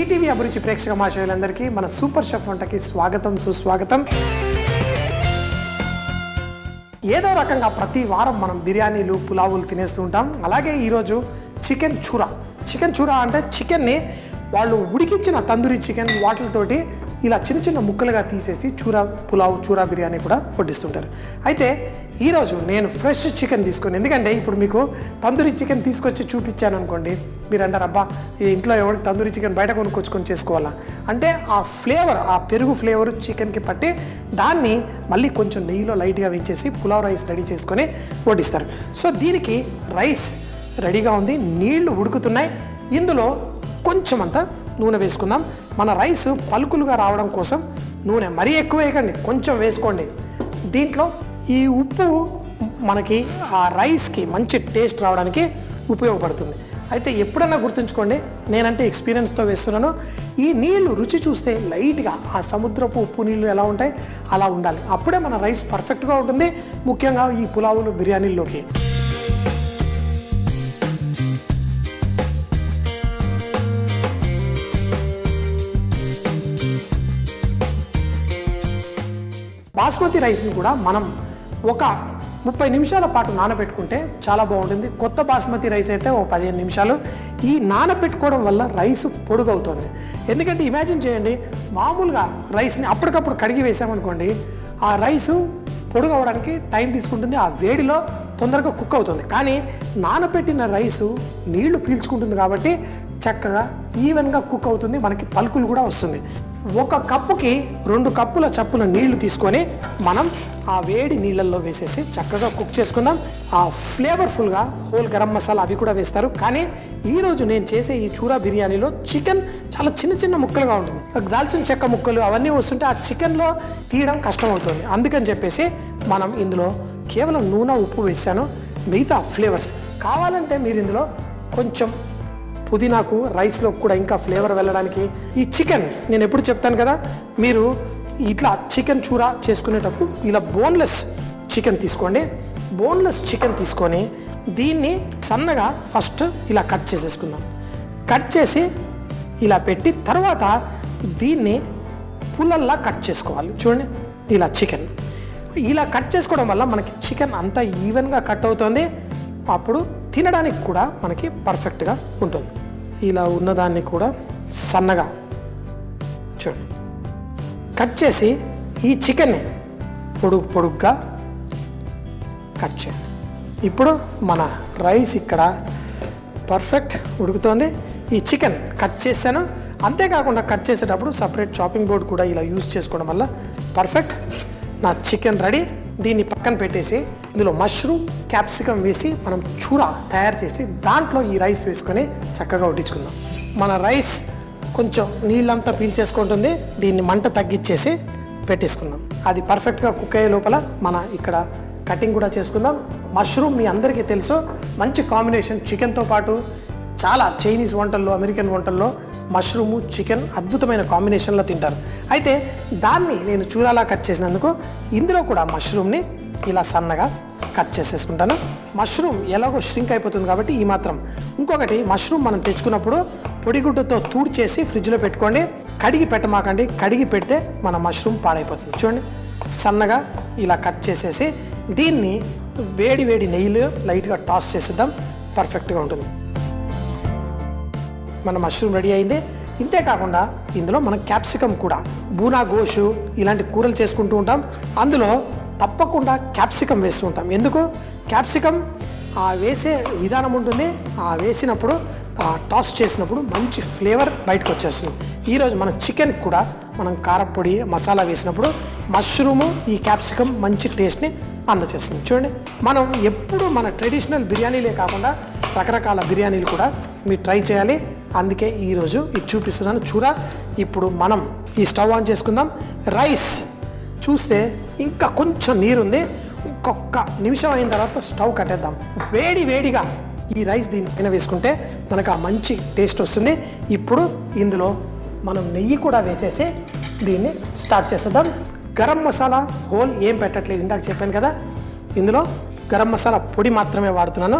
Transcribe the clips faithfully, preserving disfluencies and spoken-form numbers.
ETV అభిరుచి ప్రేక్షక మహాశయులందరికీ మన సూపర్ షెఫ్ వంటకి స్వాగతం సుస్వాగతం. ఏదో రకంగా ప్రతి వారం మనం బిర్యానీలు పులావులు తినేస్తూ ఉంటాం. అలాగే ఈరోజు చికెన్ చూరా. చికెన్ చూరా అంటే చికెన్ని వాళ్ళు ఉడికించిన తందూరి చికెన్ వాటితోటి ఇలా చిన్న చిన్న ముక్కలుగా తీసేసి చూరా పులావ్ చూరా బిర్యానీ కూడా వడ్డిస్తుంటారు. అయితే ఈరోజు నేను ఫ్రెష్ చికెన్ తీసుకొని, ఎందుకంటే ఇప్పుడు మీకు తందూరి చికెన్ తీసుకొచ్చి చూపించాను అనుకోండి, మీరు అంటారు అబ్బా ఇది ఇంట్లో ఎవరికి తందూరి చికెన్ బయట కొనుక్కొచ్చుకొని చేసుకోవాలా అంటే, ఆ ఫ్లేవర్ ఆ పెరుగు ఫ్లేవర్ చికెన్కి పట్టి దాన్ని మళ్ళీ కొంచెం నెయ్యిలో లైట్గా వేయించేసి పులావ్ రైస్ రెడీ చేసుకొని వడ్డిస్తారు. సో దీనికి రైస్ రెడీగా ఉంది, నీళ్లు ఉడుకుతున్నాయి, ఇందులో కొంచెమంతా నూనె వేసుకుందాం. మన రైస్ పలుకులుగా రావడం కోసం నూనె మరీ ఎక్కువ వేయకండి, కొంచెం వేసుకోండి. దీంట్లో ఈ ఉప్పు మనకి ఆ రైస్కి మంచి టేస్ట్ రావడానికి ఉపయోగపడుతుంది. అయితే ఎప్పుడన్నా గుర్తుంచుకోండి, నేనంటే ఎక్స్పీరియన్స్తో వేస్తున్నాను, ఈ నీళ్లు రుచి చూస్తే లైట్గా ఆ సముద్రపు ఉప్పు నీళ్ళు ఎలా ఉంటాయి అలా ఉండాలి, అప్పుడే మన రైస్ పర్ఫెక్ట్గా ఉంటుంది, ముఖ్యంగా ఈ పులావులు బిర్యానీల్లోకి. బాస్మతి రైస్ని కూడా మనం ఒక ముప్పై నిమిషాల పాటు నానబెట్టుకుంటే చాలా బాగుంటుంది. కొత్త బాస్మతి రైస్ అయితే ఓ పదిహేను నిమిషాలు. ఈ నానబెట్టుకోవడం వల్ల రైస్ పొడుగవుతుంది. ఎందుకంటే ఇమాజిన్ చేయండి, మామూలుగా రైస్ని అప్పటికప్పుడు కడిగి వేసామనుకోండి, ఆ రైసు పొడుగవడానికి టైం తీసుకుంటుంది, ఆ వేడిలో తొందరగా కుక్ అవుతుంది. కానీ నానబెట్టిన రైసు నీళ్లు పీల్చుకుంటుంది కాబట్టి చక్కగా ఈవెన్గా కుక్ అవుతుంది, మనకి పలుకులు కూడా వస్తుంది. ఒక కప్పుకి రెండు కప్పుల చప్పున నీళ్లు తీసుకొని మనం ఆ వేడి నీళ్ళల్లో వేసేసి చక్కగా కుక్ చేసుకుందాం. ఆ ఫ్లేవర్ఫుల్గా హోల్ గరం మసాలా అవి కూడా వేస్తారు. కానీ ఈరోజు నేను చేసే ఈ చూరా బిర్యానీలో చికెన్ చాలా చిన్న చిన్న ముక్కలుగా ఉంటుంది, దాల్చిన చెక్క ముక్కలు అవన్నీ వస్తుంటే ఆ చికెన్లో తీయడం కష్టం అవుతుంది. అందుకని చెప్పేసి మనం ఇందులో కేవలం నూనె ఉప్పు వేసాను, మిగతా ఫ్లేవర్స్ కావాలంటే మీరు ఇందులో కొంచెం పుదీనాకు రైస్లో కూడా ఇంకా ఫ్లేవర్ వెళ్ళడానికి. ఈ చికెన్ నేను ఎప్పుడు చెప్తాను కదా, మీరు ఇట్లా చికెన్ చూరా చేసుకునేటప్పుడు ఇలా బోన్లెస్ చికెన్ తీసుకోండి. బోన్లెస్ చికెన్ తీసుకొని దీన్ని సన్నగా ఫస్ట్ ఇలా కట్ చేసేసుకుందాం. కట్ చేసి ఇలా పెట్టి తర్వాత దీన్ని పుల్లల్లా కట్ చేసుకోవాలి. చూడండి ఇలా చికెన్ ఇలా కట్ చేసుకోవడం వల్ల మనకి చికెన్ అంతా ఈవెన్గా కట్ అవుతుంది, అప్పుడు తినడానికి కూడా మనకి పర్ఫెక్ట్గా ఉంటుంది. ఇలా ఉన్నదాన్ని కూడా సన్నగా చూడండి కట్ చేసి ఈ చికెన్ని పొడుగు పొడుగ్గా కట్ చేయండి. ఇప్పుడు మన రైస్ ఇక్కడ పర్ఫెక్ట్ ఉడుకుతోంది. ఈ చికెన్ కట్ చేశాను, అంతేకాకుండా కట్ చేసేటప్పుడు సపరేట్ చాపింగ్ బోర్డ్ కూడా ఇలా యూజ్ చేసుకోవడం వల్ల పర్ఫెక్ట్ నా చికెన్ రెడీ. దీన్ని పక్కన పెట్టేసి ఇందులో మష్రూమ్ క్యాప్సికమ్ వేసి మనం చూరా తయారు చేసి దాంట్లో ఈ రైస్ వేసుకొని చక్కగా వడ్డించుకుందాం. మన రైస్ కొంచెం నీళ్ళంతా పీల్చేసుకుంటుంది, దీన్ని మంట తగ్గించేసి పెట్టేసుకుందాం. అది పర్ఫెక్ట్గా కుక్ అయ్యే లోపల మన ఇక్కడ కటింగ్ కూడా చేసుకుందాం. మష్రూమ్ మీ అందరికీ తెలుసు, మంచి కాంబినేషన్ చికెన్తో పాటు. చాలా చైనీస్ వంటల్లో అమెరికన్ వంటల్లో మష్రూము చికెన్ అద్భుతమైన కాంబినేషన్లో తింటారు. అయితే దాన్ని నేను చూరాలా కట్ చేసినందుకు ఇందులో కూడా మష్రూమ్ని ఇలా సన్నగా కట్ చేసేసుకుంటాను. మష్రూమ్ ఎలాగో ష్రింక్ అయిపోతుంది కాబట్టి ఈ మాత్రం. ఇంకొకటి, మష్రూమ్ మనం తెచ్చుకున్నప్పుడు పొడిగుడ్డతో తూడు చేసి ఫ్రిడ్జ్లో పెట్టుకోండి, కడిగి పెట్టమాకండి. కడిగి పెడితే మన మష్రూమ్ పాడైపోతుంది. చూడండి సన్నగా ఇలా కట్ చేసేసి దీన్ని వేడి వేడి నెయ్యిలో లైట్గా టాస్ చేసేద్దాం, పర్ఫెక్ట్గా ఉంటుంది. మన మష్రూమ్ రెడీ అయింది. ఇంతేకాకుండా ఇందులో మనం క్యాప్సికమ్ కూడా, బూనా గోషు ఇలాంటి కూరలు చేసుకుంటూ ఉంటాం, అందులో తప్పకుండా క్యాప్సికమ్ వేస్తూ ఉంటాం. ఎందుకు క్యాప్సికమ్ ఆ వేసే విధానం ఉంటుంది, ఆ వేసినప్పుడు ఆ టాస్ చేసినప్పుడు మంచి ఫ్లేవర్ బయటకు వచ్చేస్తుంది. ఈరోజు మన చికెన్ కూడా మనం కారపొడి మసాలా వేసినప్పుడు మష్రూము ఈ క్యాప్సికమ్ మంచి టేస్ట్ని అందజేస్తుంది. చూడండి మనం ఎప్పుడు మన ట్రెడిషనల్ బిర్యానీలే కాకుండా రకరకాల బిర్యానీలు కూడా మీరు ట్రై చేయాలి, అందుకే ఈరోజు ఇది చూపిస్తున్నాను చూరా. ఇప్పుడు మనం ఈ స్టవ్ ఆన్ చేసుకుందాం. రైస్ చూస్తే ఇంకా కొంచెం నీరుంది, ఇంకొక నిమిషం అయిన తర్వాత స్టవ్ కట్టేద్దాం. వేడి వేడిగా ఈ రైస్ దీనిపైన వేసుకుంటే మనకు ఆ మంచి టేస్ట్ వస్తుంది. ఇప్పుడు ఇందులో మనం నెయ్యి కూడా వేసేసి దీన్ని స్టార్ట్ చేసేద్దాం. గరం మసాలా హోల్ ఏం పెట్టట్లేదు, ఇందాక చెప్పాను కదా. ఇందులో garam masala పొడి మాత్రమే వాడుతున్నాను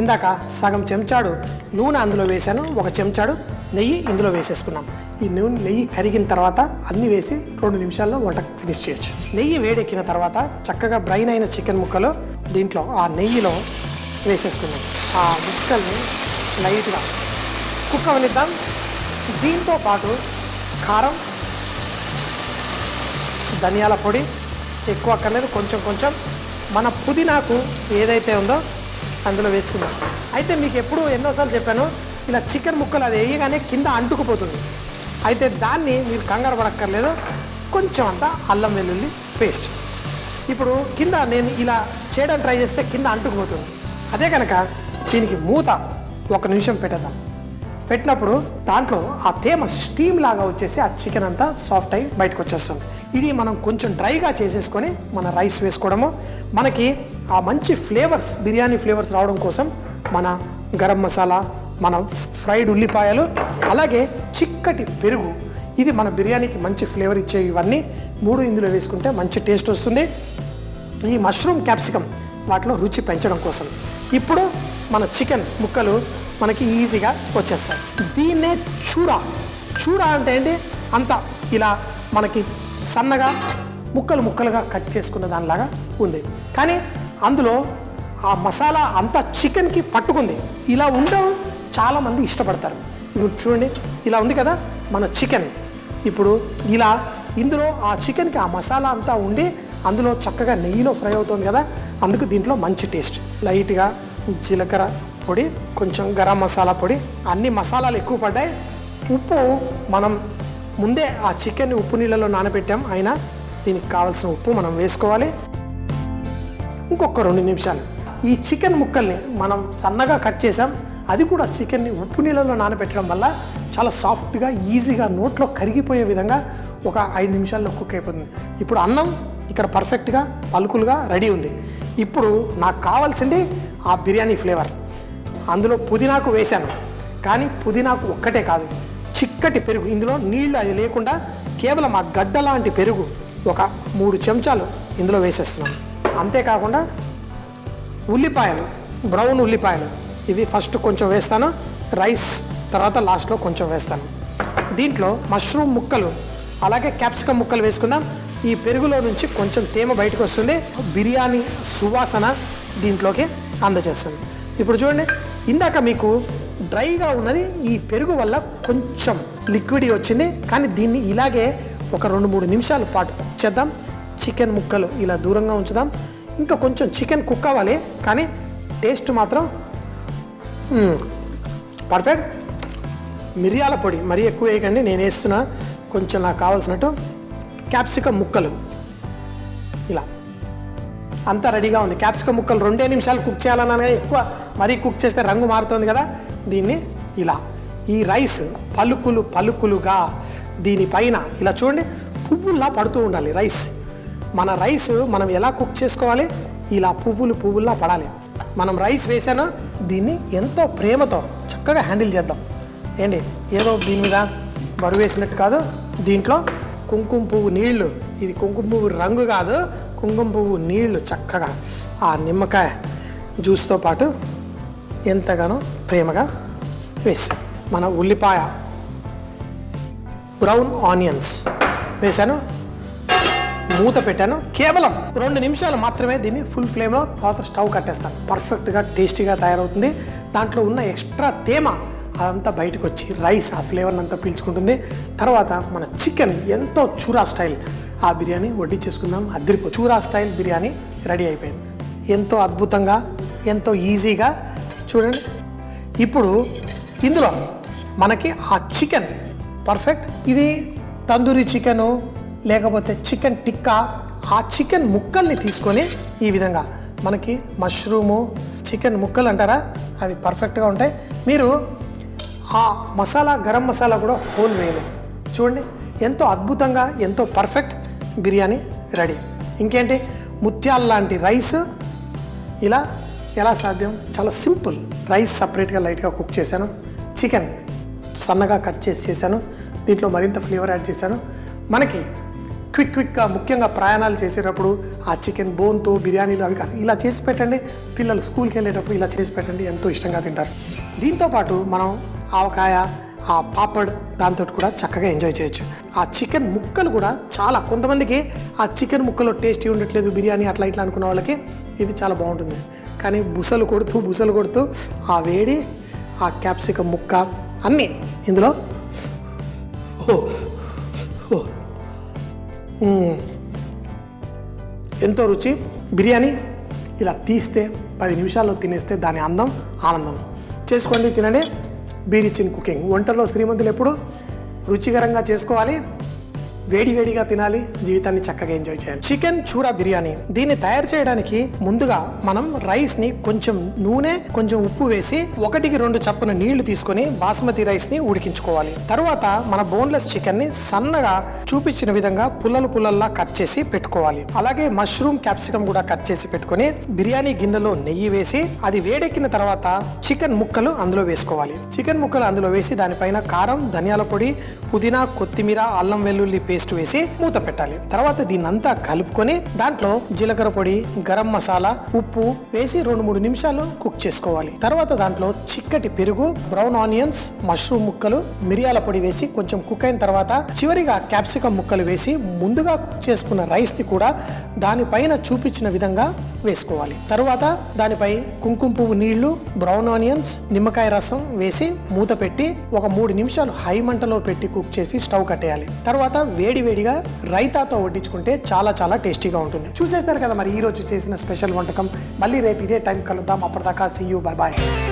ఇందాక సగం చెంచాడు నూనె అందులో వేసాను ఒక చెంచాడు నెయ్యి ఇందులో వేసేసుకున్నాం ఈ నూనె నెయ్యి కరిగిన తర్వాత అన్ని వేసి రెండు నిమిషాల్లో వంట ఫినిష్ చేయొచ్చు నెయ్యి వేడెక్కిన తర్వాత చక్కగా బ్రైన్ అయిన చికెన్ ముక్కలు దీంట్లో ఆ నెయ్యిలో వేసేసుకున్నాం ఆ ముక్కల్ని లైట్‌గా కుక్ అవనిద్దాం దీంతో పాటు కారం ధనియాల పొడి ఎక్కువ కనలేదు కొంచెం కొంచెం మన పుదీనాకు ఏదైతే ఉందో అందులో వేసుకున్నాం అయితే మీకు ఎప్పుడు ఎన్నోసార్లు చెప్పాను ఇలా చికెన్ ముక్కలు అది వేయగానే కింద అంటుకుపోతుంది అయితే దాన్ని మీరు కంగారు పడక్కర్లేదు కొంచెం అంతా అల్లం వెల్లుల్లి పేస్ట్ ఇప్పుడు కింద నేను ఇలా చేయడం ట్రై చేస్తే కింద అంటుకుపోతుంది అదే కనుక దీనికి మూత ఒక నిమిషం పెట్టేద్దాం పెట్టినప్పుడు దాంట్లో ఆ తేమ స్టీమ్ లాగా వచ్చేసి ఆ చికెన్ అంతా సాఫ్ట్ అయ్యి బయటకు వచ్చేస్తుంది ఇది మనం కొంచెం డ్రైగా చేసేసుకొని మన రైస్ వేసుకోవడము మనకి ఆ మంచి ఫ్లేవర్స్ బిర్యానీ ఫ్లేవర్స్ రావడం కోసం మన గరం మసాలా మన ఫ్రైడ్ ఉల్లిపాయలు అలాగే చిక్కటి పెరుగు ఇది మన బిర్యానీకి మంచి ఫ్లేవర్ ఇచ్చే ఇవన్నీ మూడు ఇందులో వేసుకుంటే మంచి టేస్ట్ వస్తుంది ఈ మష్రూమ్ క్యాప్సికమ్ వాటిలో రుచి పెంచడం కోసం ఇప్పుడు మన చికెన్ ముక్కలు మనకి ఈజీగా వచ్చేస్తాయి దీన్నే చూరా చూరా అంటే ఏంటి అంతా ఇలా మనకి సన్నగా ముక్కలు ముక్కలుగా కట్ చేసుకున్న దానిలాగా ఉంది కానీ అందులో ఆ మసాలా అంతా చికెన్కి పట్టుకుంది ఇలా ఉండడం చాలామంది ఇష్టపడతారు చూడండి ఇలా ఉంది కదా మన చికెన్ ఇప్పుడు ఇలా ఇందులో ఆ చికెన్కి ఆ మసాలా అంతా ఉండి అందులో చక్కగా నెయ్యిలో ఫ్రై అవుతుంది కదా అందుకు దీంట్లో మంచి టేస్ట్ లైట్గా జీలకర్ర పొడి కొంచెం గరం మసాలా పొడి అన్ని మసాలాలు ఎక్కువ పడ్డాయి ఉప్పు మనం ముందే ఆ చికెన్ని ఉప్పు నీళ్ళలో నానబెట్టాం అయినా దీనికి కావాల్సిన ఉప్పు మనం వేసుకోవాలి ఇంకొక రెండు నిమిషాలు ఈ చికెన్ ముక్కల్ని మనం సన్నగా కట్ చేసాం అది కూడా చికెన్ని ఉప్పు నీళ్ళలో నానబెట్టడం వల్ల చాలా సాఫ్ట్గా ఈజీగా నోట్లో కరిగిపోయే విధంగా ఒక ఐదు నిమిషాల్లో కుక్ అయిపోతుంది ఇప్పుడు అన్నం ఇక్కడ పర్ఫెక్ట్గా పలుకులుగా రెడీ ఉంది ఇప్పుడు నాకు కావాల్సింది ఆ బిర్యానీ ఫ్లేవర్ అందులో పుదీనాకు వేశాను కానీ పుదీనాకు ఒక్కటే కాదు చిక్కటి పెరుగు ఇందులో నీళ్ళు అది లేకుండా కేవలం ఆ గడ్డ లాంటి పెరుగు ఒక మూడు చెంచాలు ఇందులో వేసేస్తున్నాను అంతేకాకుండా ఉల్లిపాయలు బ్రౌన్ ఉల్లిపాయలు ఇవి ఫస్ట్ కొంచెం వేస్తాను రైస్ తర్వాత లాస్ట్లో కొంచెం వేస్తాను దీంట్లో మష్రూమ్ ముక్కలు అలాగే క్యాప్సికమ్ ముక్కలు వేసుకుందాం ఈ పెరుగులో నుంచి కొంచెం తేమ బయటకు వస్తుంది బిర్యానీ సువాసన దీంట్లోకి అందజేస్తుంది ఇప్పుడు చూడండి ఇందాక మీకు డ్రైగా ఉన్నది ఈ పెరుగు వల్ల కొంచెం లిక్విడ్ వచ్చింది కానీ దీన్ని ఇలాగే ఒక రెండు మూడు నిమిషాల పాటు కుక్ చేద్దాం చికెన్ ముక్కలు ఇలా దూరంగా ఉంచుదాం ఇంకా కొంచెం చికెన్ కుక్ అవ్వాలి కానీ టేస్ట్ మాత్రం పర్ఫెక్ట్ మిరియాల పొడి మరీ ఎక్కువ వేయకండి నేను వేస్తున్నా కొంచెం నాకు కావాల్సినట్టు క్యాప్సికమ్ ముక్కలు ఇలా అంతా రెడీగా ఉంది క్యాప్సికమ్ ముక్కలు రెండే నిమిషాలు కుక్ చేయాలన్నా ఎక్కువ మరీ కుక్ చేస్తే రంగు మారుతుంది కదా దీన్ని ఇలా ఈ రైస్ పలుకులు పలుకులుగా దీనిపైన ఇలా చూడండి పువ్వుల్లా పడుతూ ఉండాలి రైస్ మన రైస్ మనం ఎలా కుక్ చేసుకోవాలి ఇలా పువ్వులు పువ్వుల్లా పడాలి మనం రైస్ వేసాను దీన్ని ఎంతో ప్రేమతో చక్కగా హ్యాండిల్ చేద్దాం ఏంటి ఏదో దీని మీద బరువు వేసినట్టు కాదు దీంట్లో కుంకుమ పువ్వు నీళ్లు ఇది కుంకుమ పువ్వు రంగు కాదు కుంకుమ పువ్వు నీళ్లు చక్కగా ఆ నిమ్మకాయ జ్యూస్తో పాటు ఎంతగానో ప్రేమగా వేసాను మన ఉల్లిపాయ బ్రౌన్ ఆనియన్స్ వేసాను మూత పెట్టాను కేవలం రెండు నిమిషాలు మాత్రమే దీన్ని ఫుల్ ఫ్లేమ్లో తర్వాత స్టవ్ కట్టేస్తాను పర్ఫెక్ట్గా టేస్టీగా తయారవుతుంది దాంట్లో ఉన్న ఎక్స్ట్రా తేమ అదంతా బయటకు వచ్చి రైస్ ఆ ఫ్లేవర్ని అంతా పీల్చుకుంటుంది తర్వాత మన చికెన్ ఎంతో చూరా స్టైల్ ఆ బిర్యానీ వడ్డీ చేసుకుందాం అద్దరిపో చూరా స్టైల్ బిర్యానీ రెడీ అయిపోయింది ఎంతో అద్భుతంగా ఎంతో ఈజీగా చూడండి ఇప్పుడు ఇందులో మనకి ఆ చికెన్ పర్ఫెక్ట్ ఇది తందూరి చికెను లేకపోతే చికెన్ టిక్కా ఆ చికెన్ ముక్కల్ని తీసుకొని ఈ విధంగా మనకి మష్రూము చికెన్ ముక్కలు అంటారా అవి పర్ఫెక్ట్గా ఉంటాయి మీరు ఆ మసాలా గరం మసాలా కూడా హోల్ వేయలేదు చూడండి ఎంతో అద్భుతంగా ఎంతో పర్ఫెక్ట్ బిర్యానీ రెడీ ఇంకేంటి ముత్యాల లాంటి రైస్ ఇలా ఎలా సాధ్యం చాలా సింపుల్ రైస్ సపరేట్గా లైట్గా కుక్ చేశాను చికెన్ సన్నగా కట్ చేసి చేశాను దీంట్లో మరింత ఫ్లేవర్ యాడ్ చేశాను మనకి క్విక్ క్విక్గా ముఖ్యంగా ప్రయాణాలు చేసేటప్పుడు ఆ చికెన్ బోన్తో బిర్యానీలు అవి కాదు ఇలా చేసి పెట్టండి, పిల్లలు స్కూల్కి వెళ్ళేటప్పుడు ఇలా చేసి పెట్టండి, ఎంతో ఇష్టంగా తింటారు. దీంతోపాటు మనం ఆవకాయ ఆ పాపడ్ దాంతో కూడా చక్కగా ఎంజాయ్ చేయొచ్చు. ఆ చికెన్ ముక్కలు కూడా చాలా కొంతమందికి ఆ చికెన్ ముక్కలో టేస్టీ ఉండట్లేదు బిర్యానీ అట్లా ఇట్లా అనుకున్న వాళ్ళకి ఇది చాలా బాగుంటుంది. కానీ బుసలు కొడుతూ బుసలు కొడుతూ ఆ వేడి ఆ క్యాప్సికం ముక్క అన్నీ ఇందులో ఓ ఎంతో రుచి. బిర్యానీ ఇలా తీస్తే పది నిమిషాల్లో తినేస్తే దాని అందం ఆనందం. చేసుకోండి, తినండి. బీరిచిన్ కుకింగ్ వంటల్లో శ్రీమంతులు ఎప్పుడు రుచికరంగా చేసుకోవాలి, వేడి వేడిగా తినాలి, జీవితాన్ని చక్కగా ఎంజాయ్ చేయాలి. చికెన్ చూరా బిర్యానీ దీన్ని తయారు చేయడానికి ముందుగా మనం రైస్ని కొంచెం నూనె కొంచెం ఉప్పు వేసి ఒకటికి రెండు చప్పున నీళ్లు తీసుకొని బాస్మతి రైస్ని ఉడికించుకోవాలి. తర్వాత మన బోన్లెస్ చికెన్ని సన్నగా చూపించిన విధంగా పుల్లలు పుల్లల్లా కట్ చేసి పెట్టుకోవాలి. అలాగే మష్రూమ్ క్యాప్సికమ్ కూడా కట్ చేసి పెట్టుకొని బిర్యానీ గిన్నెలో నెయ్యి వేసి అది వేడెక్కిన తర్వాత చికెన్ ముక్కలు అందులో వేసుకోవాలి. చికెన్ ముక్కలు అందులో వేసి దానిపైన కారం, ధనియాల పొడి, పుదీనా, కొత్తిమీర, అల్లం వెల్లుల్లి పేస్ట్ వేసి మూత పెట్టాలి. తర్వాత దీన్నంతా కలుపుకొని దాంట్లో జీలకర్ర పొడి, గరం మసాలా, ఉప్పు వేసి రెండు మూడు నిమిషాలు కుక్ చేసుకోవాలి. తర్వాత దాంట్లో చిక్కటి పెరుగు, బ్రౌన్ ఆనియన్స్, మష్రూమ్ ముక్కలు, మిరియాల పొడి వేసి కొంచెం కుక్ అయిన తర్వాత చివరిగా క్యాప్సికమ్ ముక్కలు వేసి ముందుగా కుక్ చేసుకున్న రైస్ ని కూడా దానిపైన చూపించిన విధంగా వేసుకోవాలి. తర్వాత దానిపై కుంకుమ పువ్వు నీళ్లు, బ్రౌన్ ఆనియన్స్, నిమ్మకాయ రసం వేసి మూత పెట్టి ఒక మూడు నిమిషాలు హై మంటలో పెట్టి కుక్ చేసి స్టవ్ కట్టేయాలి. తర్వాత వేడివేడిగా రైతాతో వడ్డించుకుంటే చాలా చాలా టేస్టీగా ఉంటుంది. చూసేస్తారు కదా మరి ఈరోజు చేసిన స్పెషల్ వంటకం. మళ్ళీ రేపు ఇదే టైం కలుద్దాం. అప్పటిదాకా సీ యూ, బాయ్ బాయ్.